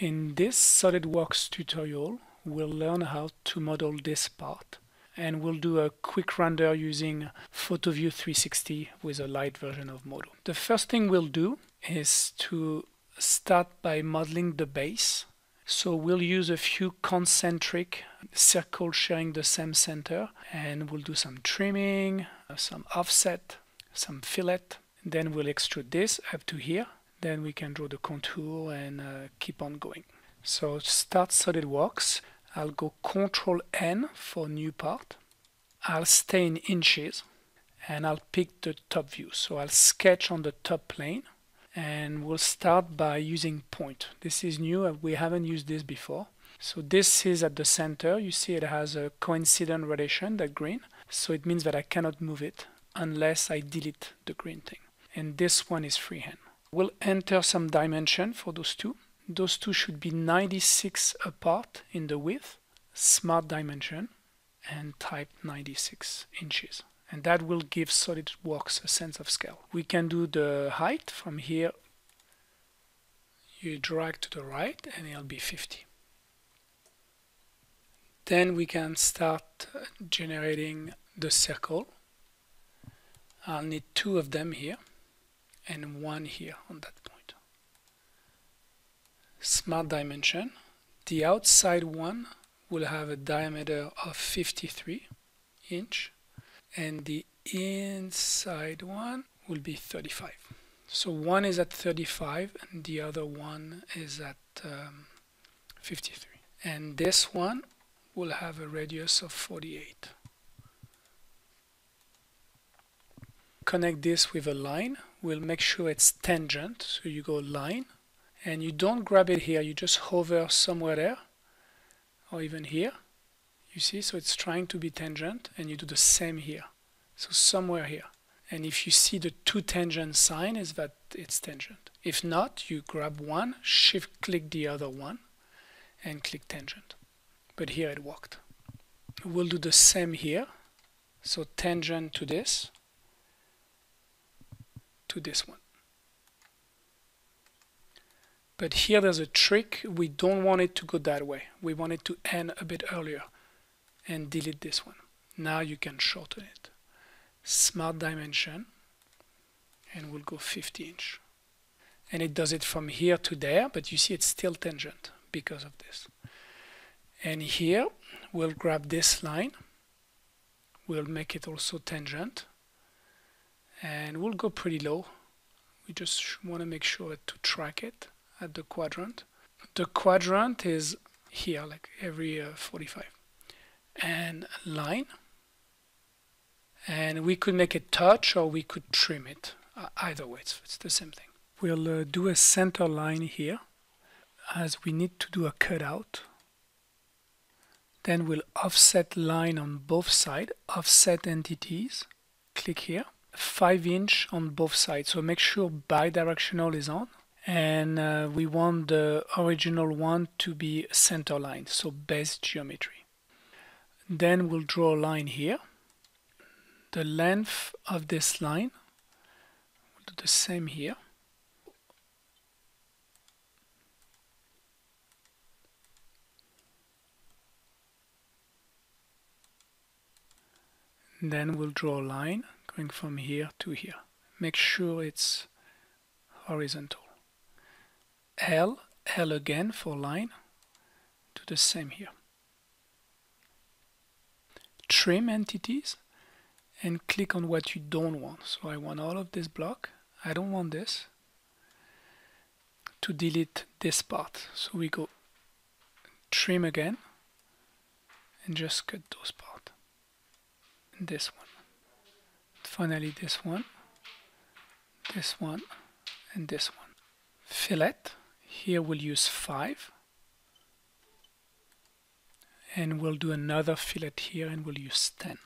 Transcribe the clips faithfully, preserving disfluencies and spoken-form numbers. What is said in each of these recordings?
In this SolidWorks tutorial, we'll learn how to model this part, and we'll do a quick render using PhotoView three sixty with a light version of Modo. The first thing we'll do is to start by modeling the base. So we'll use a few concentric circles sharing the same center, and we'll do some trimming, some offset, some fillet. Then we'll extrude this up to here. Then we can draw the contour and uh, keep on going. So start SolidWorks. I'll go control N for new part. I'll stay in inches and I'll pick the top view. So I'll sketch on the top plane, and we'll start by using point. This is new, we haven't used this before. So this is at the center. You see it has a coincident relation, that green. So it means that I cannot move it unless I delete the green thing. And this one is freehand. We'll enter some dimension for those two. Those two should be ninety-six apart in the width. Smart dimension and type ninety-six inches. And that will give SolidWorks a sense of scale. We can do the height from here. You drag to the right and it'll be fifty. Then we can start generating the circle. I'll need two of them here and one here on that point. Smart dimension. The outside one will have a diameter of fifty-three inch, and the inside one will be thirty-five. So one is at thirty-five and the other one is at um, fifty-three. And this one will have a radius of forty-eight. Connect this with a line. We'll make sure it's tangent, so you go line, and you don't grab it here, you just hover somewhere there, or even here. You see, so it's trying to be tangent, and you do the same here, so somewhere here. And if you see the two tangent sign, is that it's tangent. If not, you grab one, shift click the other one, and click tangent. But here it worked. We'll do the same here, so tangent to this, to this one. But here there's a trick, we don't want it to go that way, we want it to end a bit earlier. And delete this one. Now you can shorten it. Smart dimension, and we'll go fifty inch. And it does it from here to there, but you see it's still tangent because of this. And here we'll grab this line, we'll make it also tangent, and we'll go pretty low. We just want to make sure to track it at the quadrant. The quadrant is here, like every uh, forty-five. And line, and we could make it touch or we could trim it. Uh, either way, it's, it's the same thing. We'll uh, do a center line here, as we need to do a cutout. Then we'll offset line on both sides, offset entities, click here, five inch on both sides. So make sure bidirectional is on, and uh, we want the original one to be center line, so base geometry. Then we'll draw a line here. The length of this line, we'll do the same here. And then we'll draw a line going from here to here. Make sure it's horizontal. L, L again for line, do the same here. Trim entities, and click on what you don't want. So I want all of this block. I don't want this. To delete this part. So we go trim again and just cut those parts. And this one. Finally this one, this one, and this one. Fillet. Here we'll use five. And we'll do another fillet here, and we'll use ten.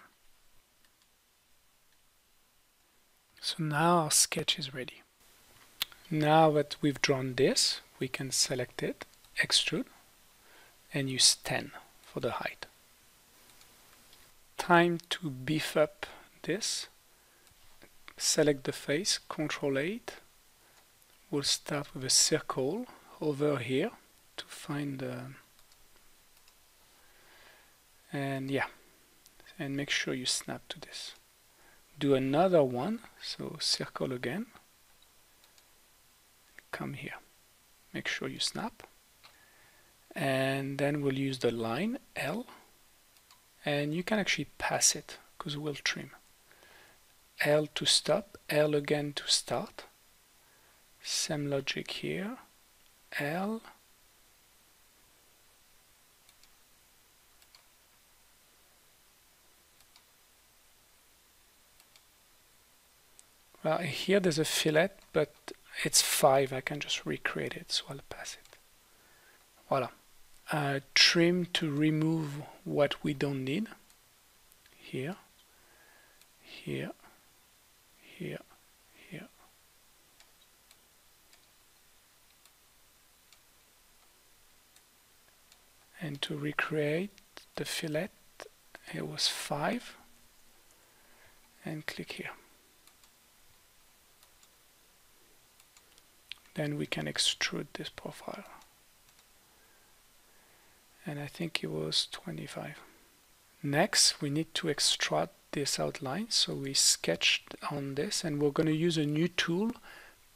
So now our sketch is ready. Now that we've drawn this, we can select it, extrude, and use ten for the height. Time to beef up this. Select the face, control eight. We'll start with a circle over here, to find uh, and yeah, and make sure you snap to this. Do another one, so circle again, come here, make sure you snap, and then we'll use the line L, and you can actually pass it because we'll trim. L to stop, L again to start, same logic here, L, well here there's a fillet but it's five, I can just recreate it, so I'll pass it. Voila. Uh, trim to remove what we don't need, here, here, here, here. And to recreate the fillet, it was five, and click here. Then we can extrude this profile. And I think it was twenty-five. Next, we need to extrude this outline. So we sketched on this, and we're going to use a new tool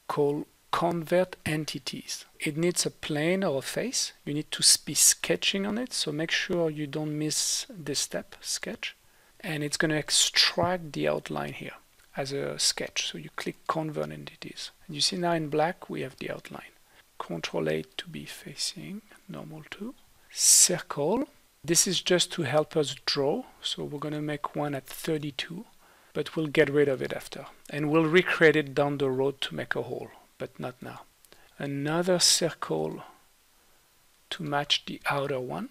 called Convert Entities. It needs a plane or a face. You need to be sketching on it, so make sure you don't miss this step, sketch. And it's going to extract the outline here as a sketch. So you click Convert Entities. And you see now in black we have the outline. Control A to be facing, normal to. Circle. This is just to help us draw, so we're going to make one at thirty-two, but we'll get rid of it after. And we'll recreate it down the road to make a hole, but not now. Another circle to match the outer one.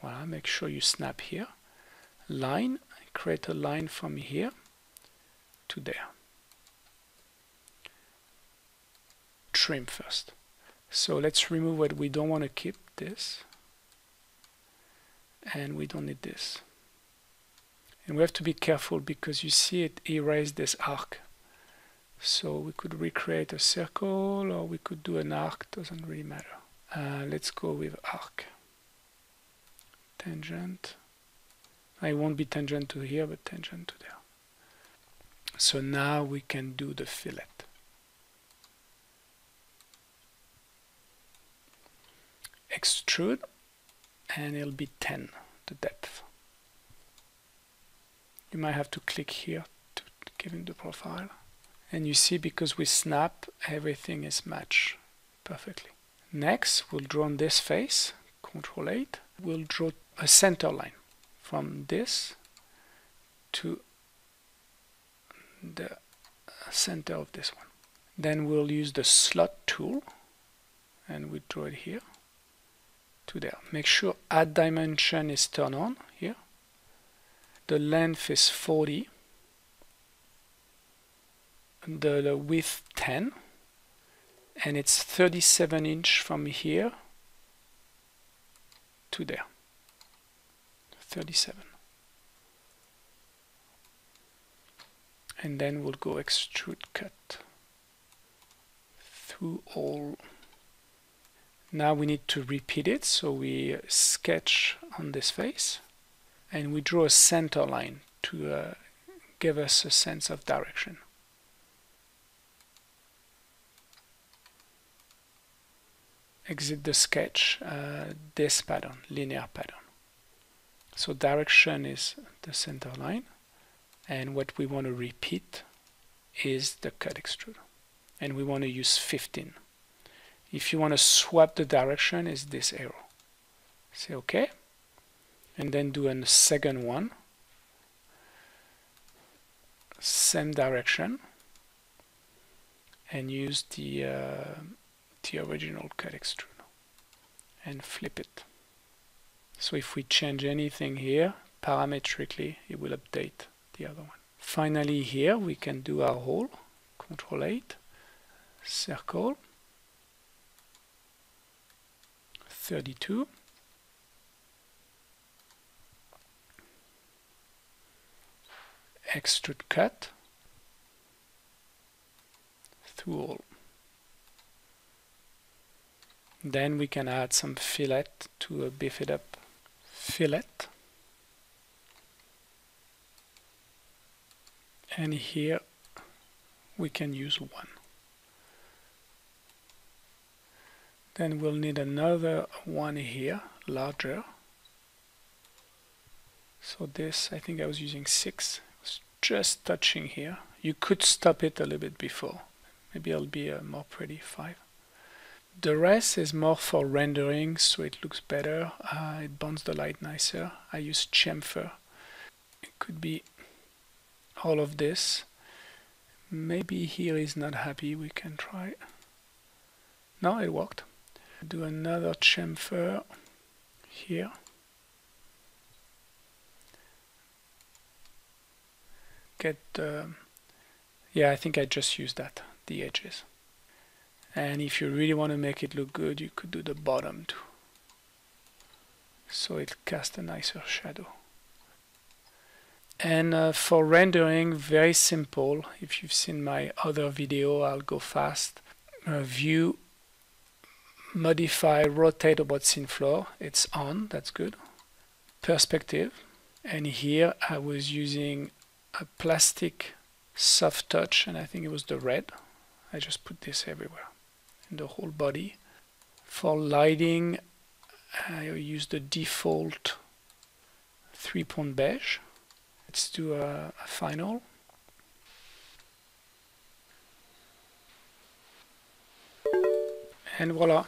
Well, make sure you snap here. Line, create a line from here to there. Trim first. So let's remove what we don't want to keep, this, and we don't need this. And we have to be careful because you see it erased this arc. So we could recreate a circle or we could do an arc, doesn't really matter. Uh, let's go with arc. Tangent. I won't be tangent to here, but tangent to there. So now we can do the fillet. Extrude, and it'll be ten, the depth. You might have to click here to give him the profile. And you see, because we snap, everything is matched perfectly. Next, we'll draw on this face, Control eight. We'll draw a center line from this to the center of this one. Then we'll use the slot tool, and we draw it here. To there. Make sure add dimension is turned on here. The length is forty, the, the width ten, and it's thirty-seven inch from here to there. thirty-seven. And then we'll go extrude cut through all. Now we need to repeat it, so we sketch on this face and we draw a center line to uh, give us a sense of direction. Exit the sketch, uh, this pattern, linear pattern. So direction is the center line, and what we want to repeat is the cut extrude, and we want to use fifteen. If you want to swap the direction, is this arrow. Say OK, and then do a second one. Same direction, and use the uh, the original cut extrude, and flip it. So if we change anything here, parametrically, it will update the other one. Finally, here we can do our hole. Control eight, circle. thirty-two, extrude cut through all. Then we can add some fillet to beef it up. Fillet. And here we can use one. Then we'll need another one here, larger. So this, I think I was using six. It was just touching here. You could stop it a little bit before. Maybe it'll be a more pretty five. The rest is more for rendering, so it looks better. Uh, it bounces the light nicer. I use chamfer. It could be all of this. Maybe here is not happy. We can try. No, it worked. Do another chamfer here. Get the. Yeah, I think I just used that, the edges. And if you really want to make it look good, you could do the bottom too. So it casts a nicer shadow. And uh, for rendering, very simple. If you've seen my other video, I'll go fast. Uh, view, modify, rotate about scene floor. It's on, that's good. Perspective. And here I was using a plastic soft touch, and I think it was the red. I just put this everywhere. The whole body. For lighting, I use the default three-point beige. Let's do a, a final. And voila,